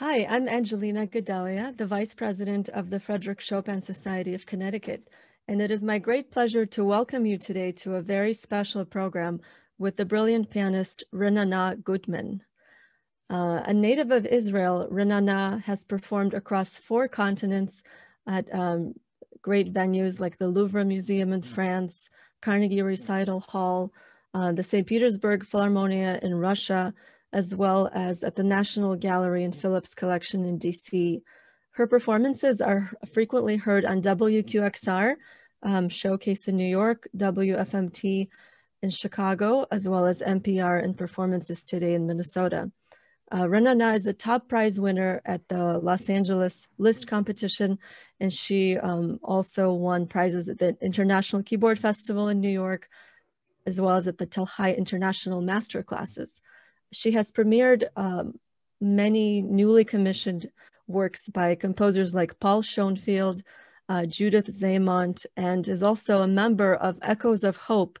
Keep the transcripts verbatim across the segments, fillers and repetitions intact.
Hi, I'm Angelina Gedalia, the Vice President of the Fryderyk Chopin Society of Connecticut, and it is my great pleasure to welcome you today to a very special program with the brilliant pianist Renana Gutman. Uh, a native of Israel, Renana has performed across four continents at um, great venues like the Louvre Museum in France, Carnegie Recital Hall, uh, the Saint Petersburg Philharmonia in Russia, as well as at the National Gallery and Phillips Collection in D C. Her performances are frequently heard on W Q X R, um, Showcase in New York, W F M T in Chicago, as well as N P R and Performances Today in Minnesota. Uh, Renana is a top prize winner at the Los Angeles List Competition, and she um, also won prizes at the International Keyboard Festival in New York, as well as at the Tel Hai International Masterclasses. She has premiered um, many newly commissioned works by composers like Paul Schoenfeld, uh, Judith Zaymont, and is also a member of Echoes of Hope,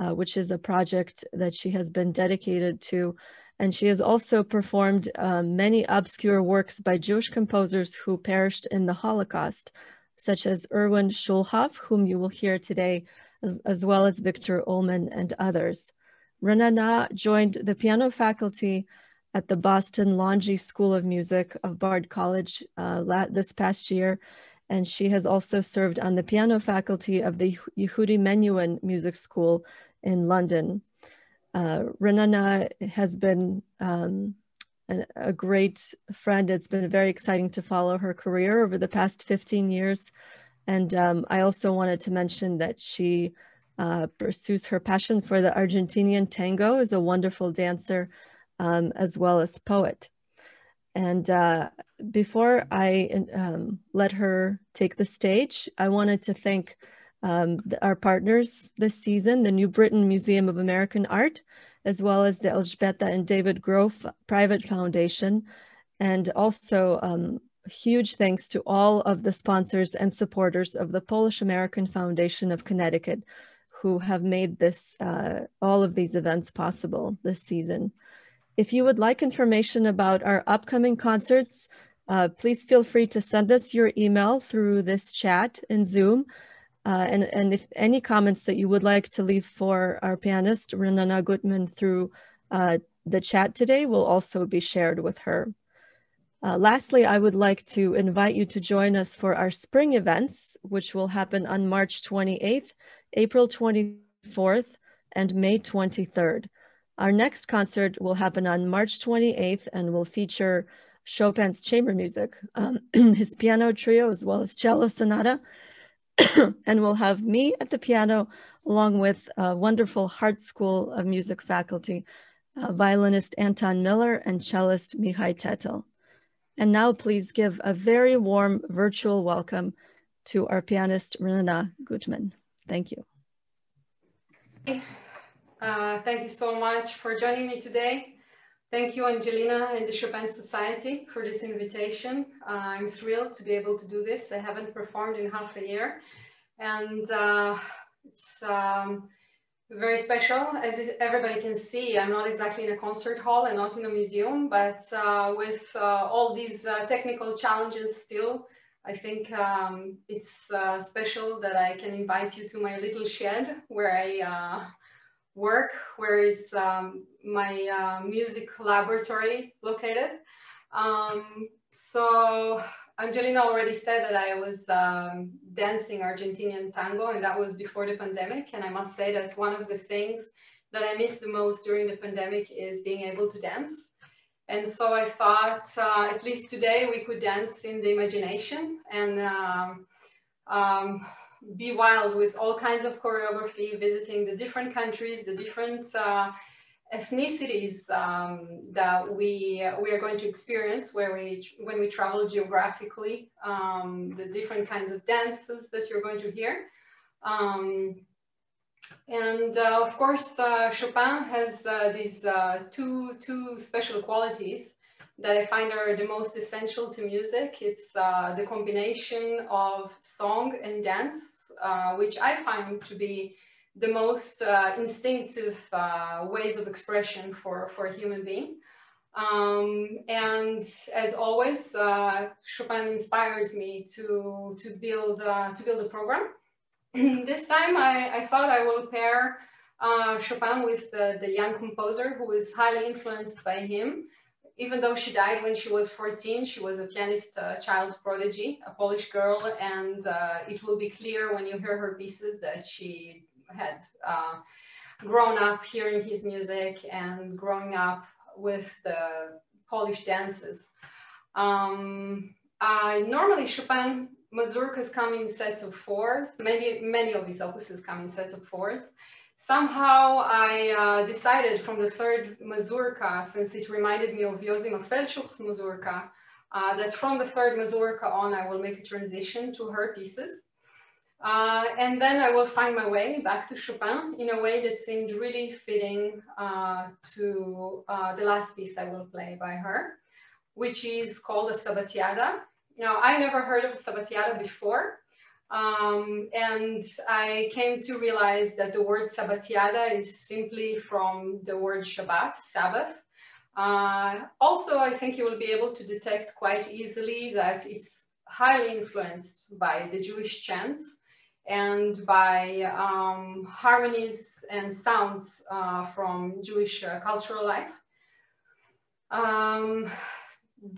uh, which is a project that she has been dedicated to. And she has also performed uh, many obscure works by Jewish composers who perished in the Holocaust, such as Erwin Schulhoff, whom you will hear today, as, as well as Victor Ullmann and others. Renana joined the piano faculty at the Boston Longy School of Music of Bard College uh, this past year, and she has also served on the piano faculty of the Yehudi Menuhin Music School in London. Uh, Renana has been um, an, a great friend. It's been very exciting to follow her career over the past fifteen years, and um, I also wanted to mention that she Uh, pursues her passion for the Argentinian tango, is a wonderful dancer, um, as well as poet. And uh, before I um, let her take the stage, I wanted to thank um, the, our partners this season, the New Britain Museum of American Art, as well as the Elżbieta and David Grove Private Foundation. And also um, huge thanks to all of the sponsors and supporters of the Polish American Foundation of Connecticut, who have made this, uh, all of these events possible this season. If you would like information about our upcoming concerts, uh, please feel free to send us your email through this chat in Zoom. Uh, and, and if any comments that you would like to leave for our pianist, Renana Gutman, through uh, the chat today will also be shared with her. Uh, lastly, I would like to invite you to join us for our spring events, which will happen on March twenty-eighth, April twenty-fourth, and May twenty-third. Our next concert will happen on March twenty-eighth and will feature Chopin's chamber music, um, his piano trio, as well as cello sonata, and we'll have me at the piano, along with a wonderful Hart School of Music faculty, uh, violinist Anton Miller and cellist Mihai Tetel. And now please give a very warm virtual welcome to our pianist, Renana Gutman. Thank you. Uh, thank you so much for joining me today. Thank you, Angelina and the Chopin Society, for this invitation. Uh, I'm thrilled to be able to do this. I haven't performed in half a year, and uh, it's um, very special. As everybody can see, I'm not exactly in a concert hall and not in a museum, but uh, with uh, all these uh, technical challenges still, I think um, it's uh, special that I can invite you to my little shed where I uh, work, where is um, my uh, music laboratory located. Um, so Angelina already said that I was um, dancing Argentinian tango, and that was before the pandemic. And I must say that one of the things that I miss the most during the pandemic is being able to dance. And so I thought, uh, at least today, we could dance in the imagination and um, um, be wild with all kinds of choreography, visiting the different countries, the different uh, ethnicities um, that we, uh, we are going to experience where we, when we travel geographically, um, the different kinds of dances that you're going to hear. Um, And uh, of course, uh, Chopin has uh, these uh, two, two special qualities that I find are the most essential to music. It's uh, the combination of song and dance, uh, which I find to be the most uh, instinctive uh, ways of expression for, for a human being. Um, and as always, uh, Chopin inspires me to, to, build, uh, to build a program. This time I, I thought I will pair uh, Chopin with the, the young composer who is highly influenced by him. Even though she died when she was fourteen, she was a pianist, uh, child prodigy, a Polish girl, and uh, it will be clear when you hear her pieces that she had uh, grown up hearing his music and growing up with the Polish dances. Um, uh, normally Chopin mazurkas come in sets of fours. Many, many of his opuses come in sets of fours. Somehow I uh, decided from the third mazurka, since it reminded me of Josima Feldschuh's mazurka, uh, that from the third mazurka on, I will make a transition to her pieces. Uh, and then I will find my way back to Chopin in a way that seemed really fitting uh, to uh, the last piece I will play by her, which is called a Sabatiada. Now, I never heard of Sabatiada before, um, and I came to realize that the word Sabatiada is simply from the word Shabbat, Sabbath. Uh, also, I think you will be able to detect quite easily that it's highly influenced by the Jewish chants and by um, harmonies and sounds uh, from Jewish uh, cultural life. Um,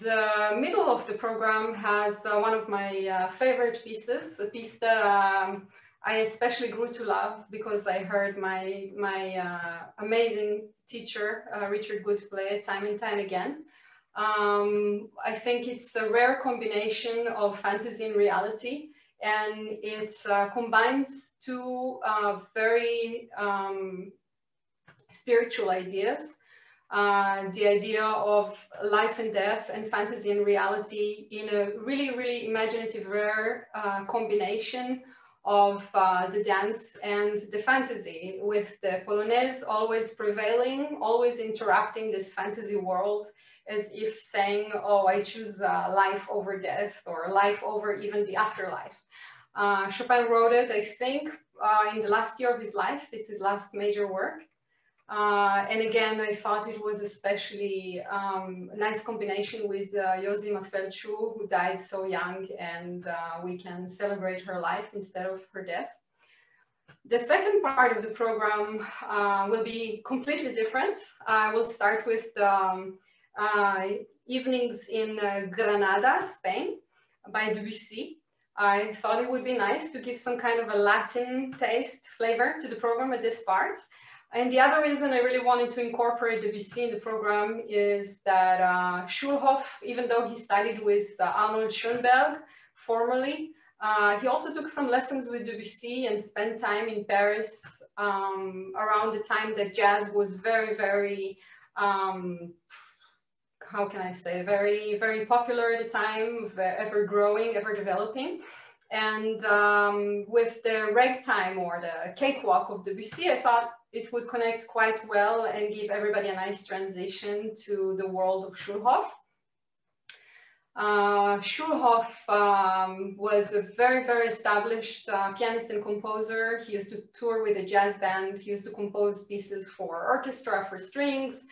The middle of the program has uh, one of my uh, favorite pieces, a piece that um, I especially grew to love because I heard my, my uh, amazing teacher, uh, Richard Goode, play it time and time again. Um, I think it's a rare combination of fantasy and reality, and it uh, combines two uh, very um, spiritual ideas. Uh, the idea of life and death and fantasy and reality in a really, really imaginative, rare uh, combination of uh, the dance and the fantasy, with the Polonaise always prevailing, always interrupting this fantasy world as if saying, oh, I choose uh, life over death, or life over even the afterlife. Uh, Chopin wrote it, I think, uh, in the last year of his life. It's his last major work. Uh, and again, I thought it was especially um, a nice combination with uh, Josima Feldschuh, who died so young, and uh, we can celebrate her life instead of her death. The second part of the program uh, will be completely different. I will start with the um, uh, evenings in uh, Granada, Spain, by Debussy. I thought it would be nice to give some kind of a Latin taste flavor to the program at this part. And the other reason I really wanted to incorporate Debussy in the program is that uh, Schulhoff, even though he studied with uh, Arnold Schoenberg formerly, uh, he also took some lessons with Debussy and spent time in Paris um, around the time that jazz was very, very um, how can I say, very, very popular at the time, ever growing, ever developing. And um, with the ragtime or the cakewalk of Debussy, I thought it would connect quite well and give everybody a nice transition to the world of Schulhoff. Uh, Schulhoff um, was a very, very established uh, pianist and composer. He used to tour with a jazz band. He used to compose pieces for orchestra, for strings.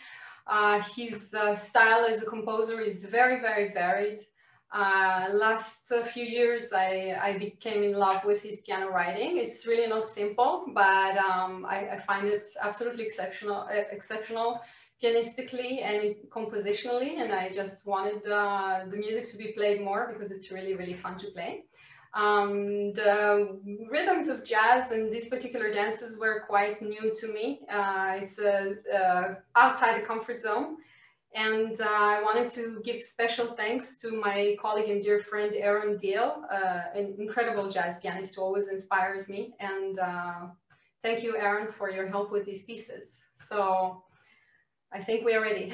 Uh, his uh, style as a composer is very, very varied. Uh, last uh, few years, I, I became in love with his piano writing. It's really not simple, but um, I, I find it absolutely exceptional, uh, exceptional pianistically and compositionally. And I just wanted uh, the music to be played more because it's really, really fun to play. Um, the rhythms of jazz and these particular dances were quite new to me. Uh, it's uh, uh, outside the comfort zone. And uh, I wanted to give special thanks to my colleague and dear friend, Aaron Dale, uh, an incredible jazz pianist who always inspires me. And uh, thank you, Aaron, for your help with these pieces. So I think we are ready.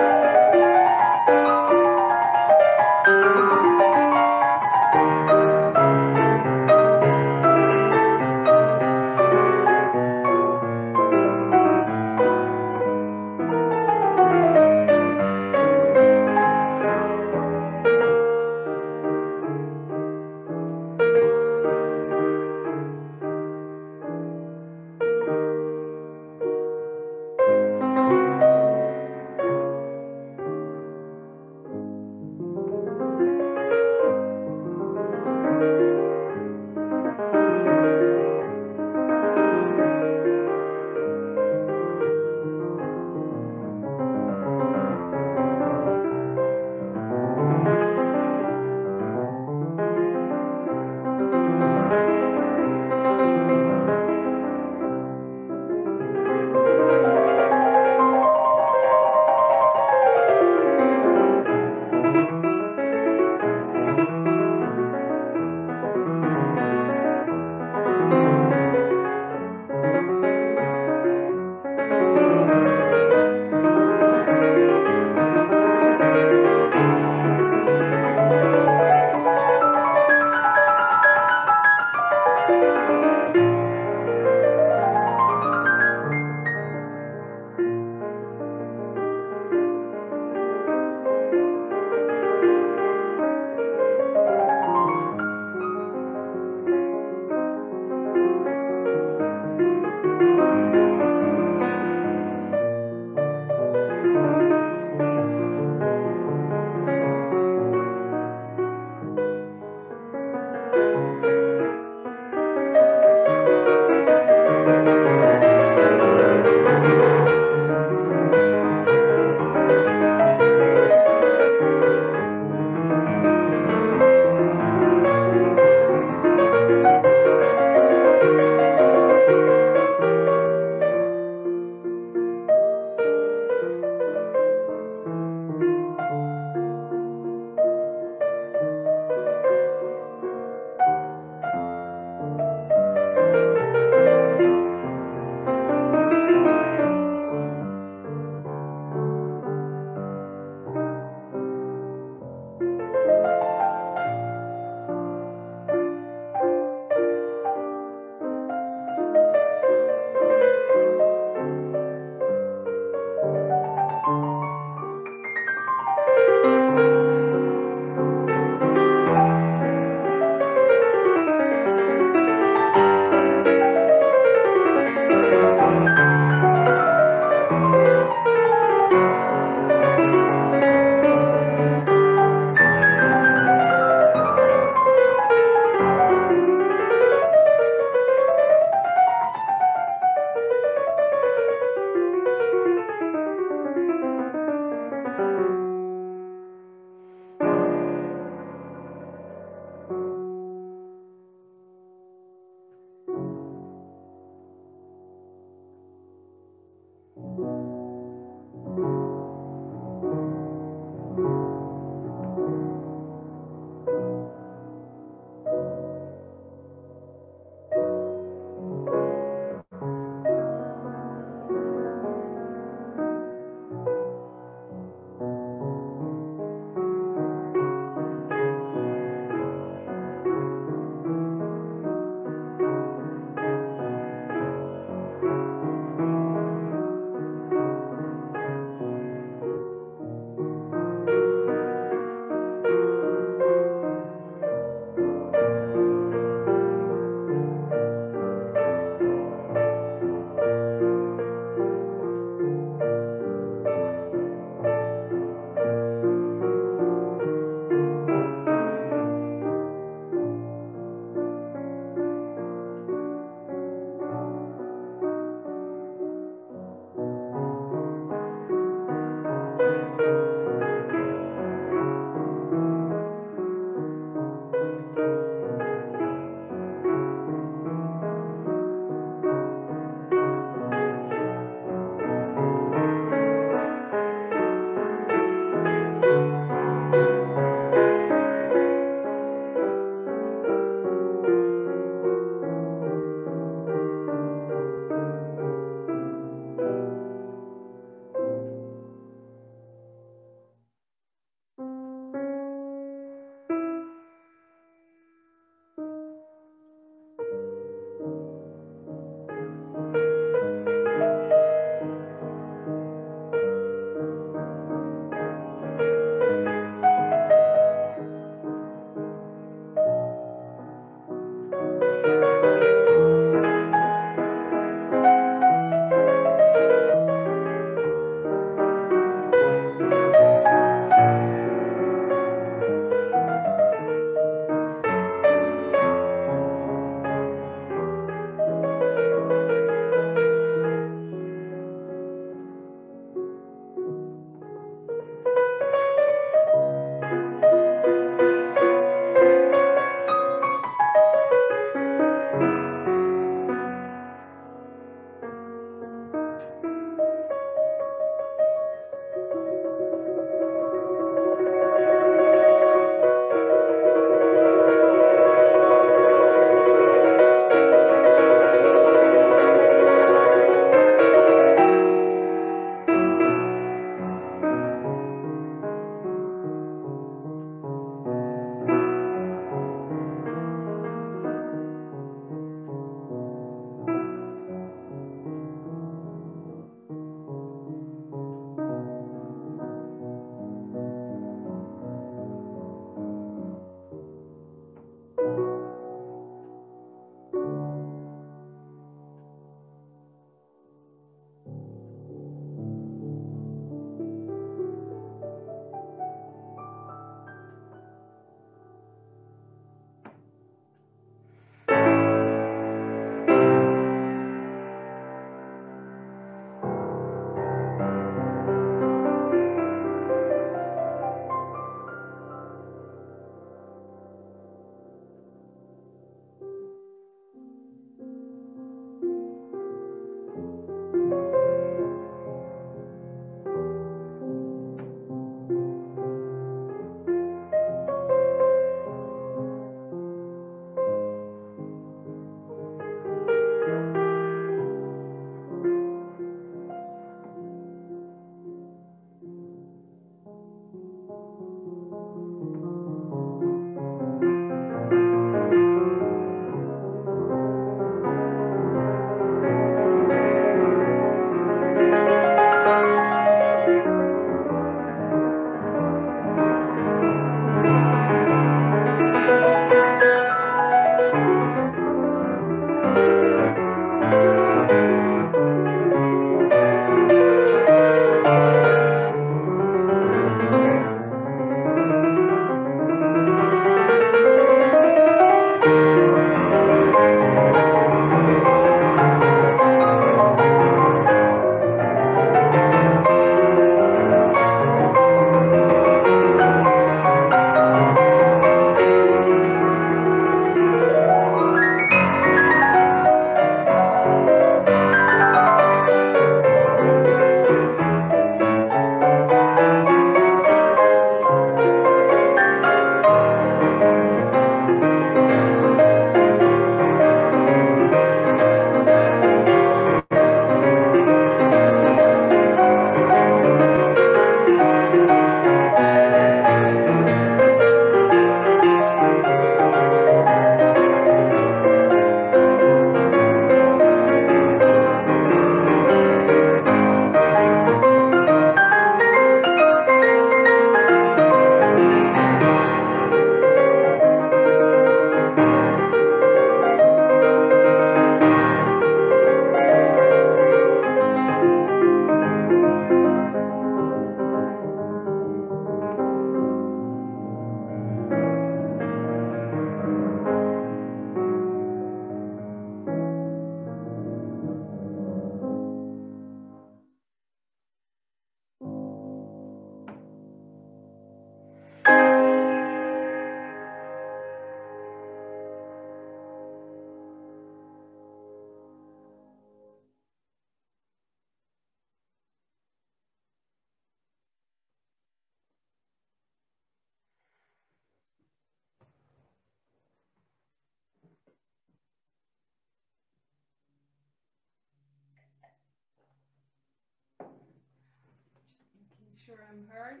sure I'm heard.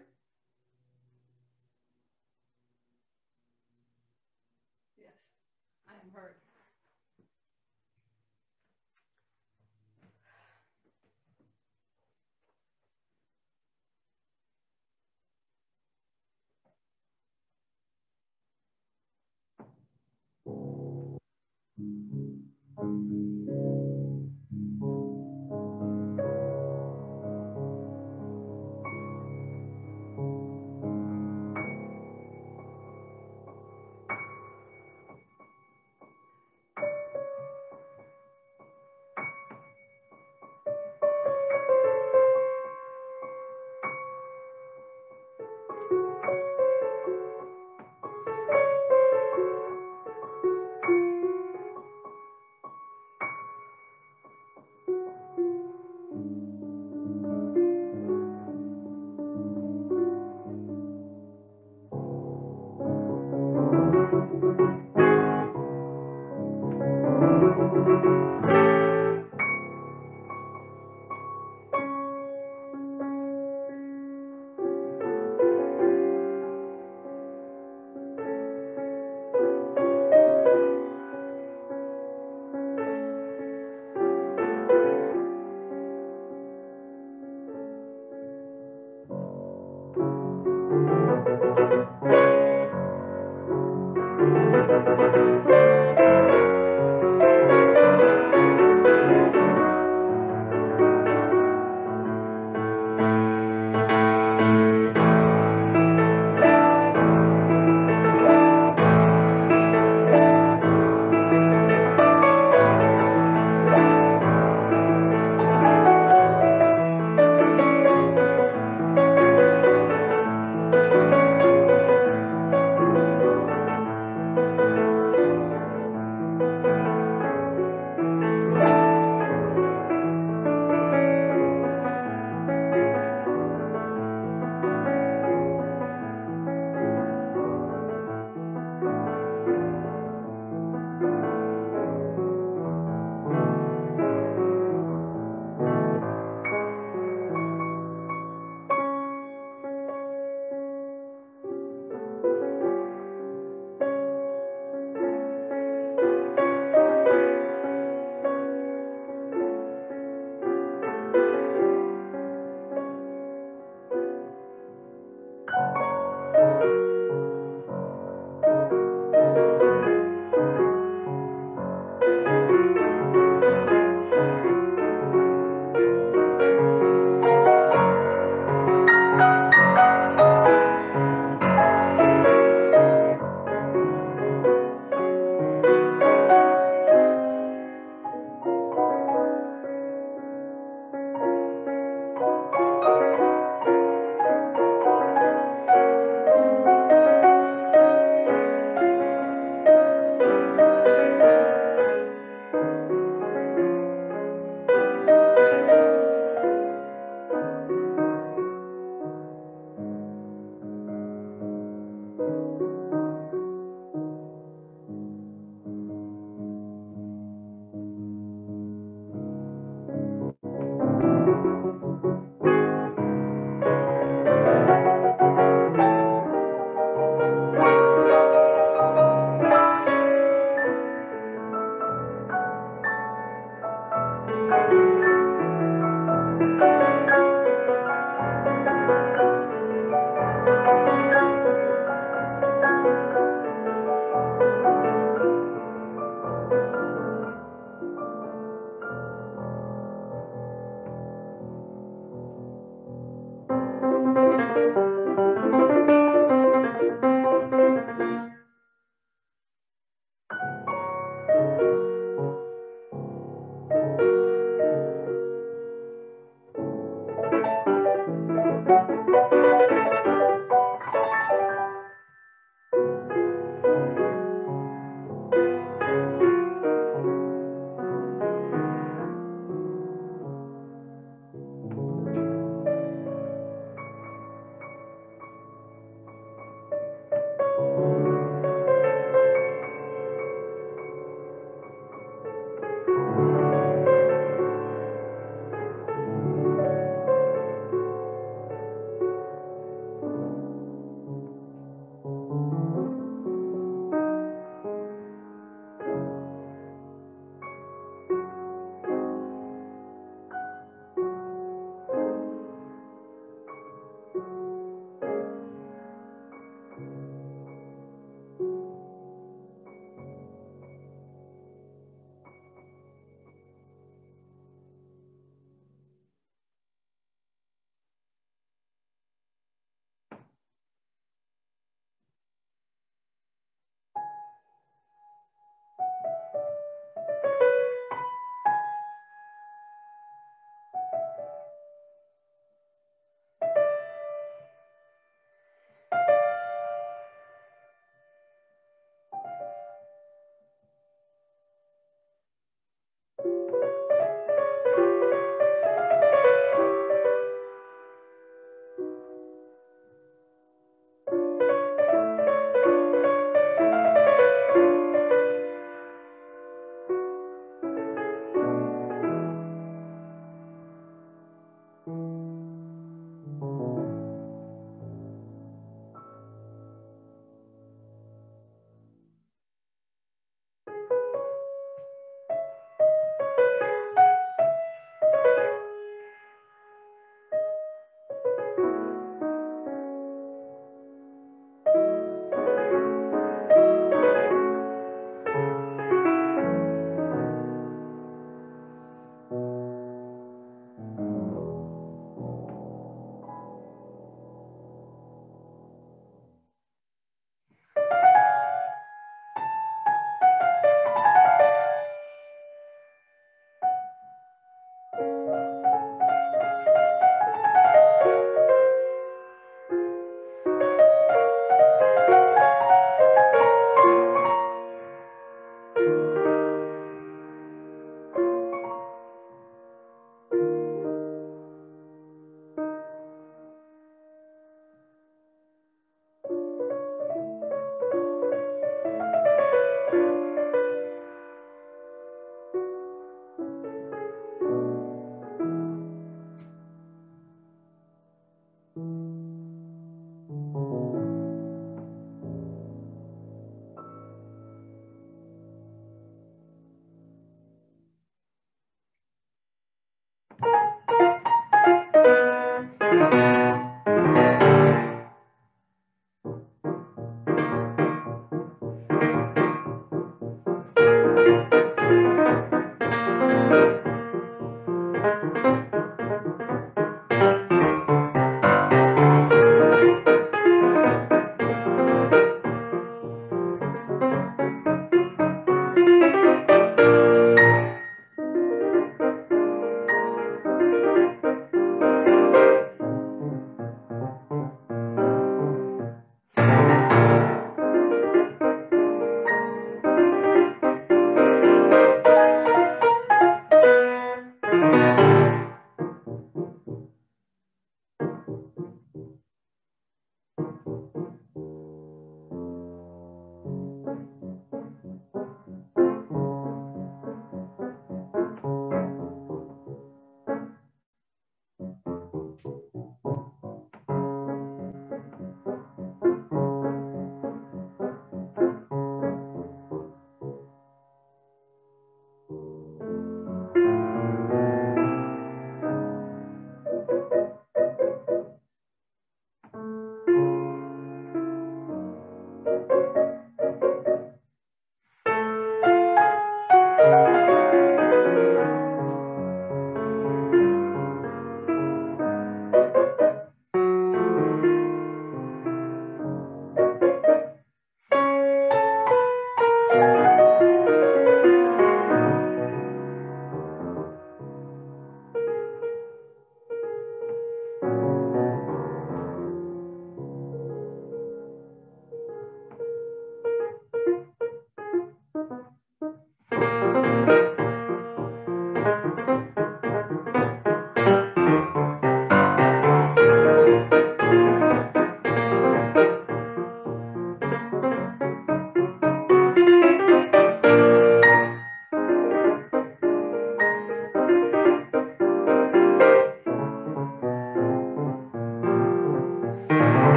Yes, I'm heard. Thank you.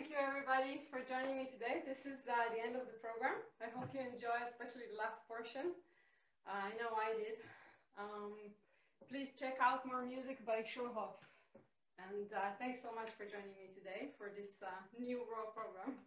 Thank you everybody for joining me today. This is uh, the end of the program. I hope you enjoy, especially the last portion. Uh, I know I did. Um, please check out more music by Schulhoff. And uh, thanks so much for joining me today for this uh, new raw program.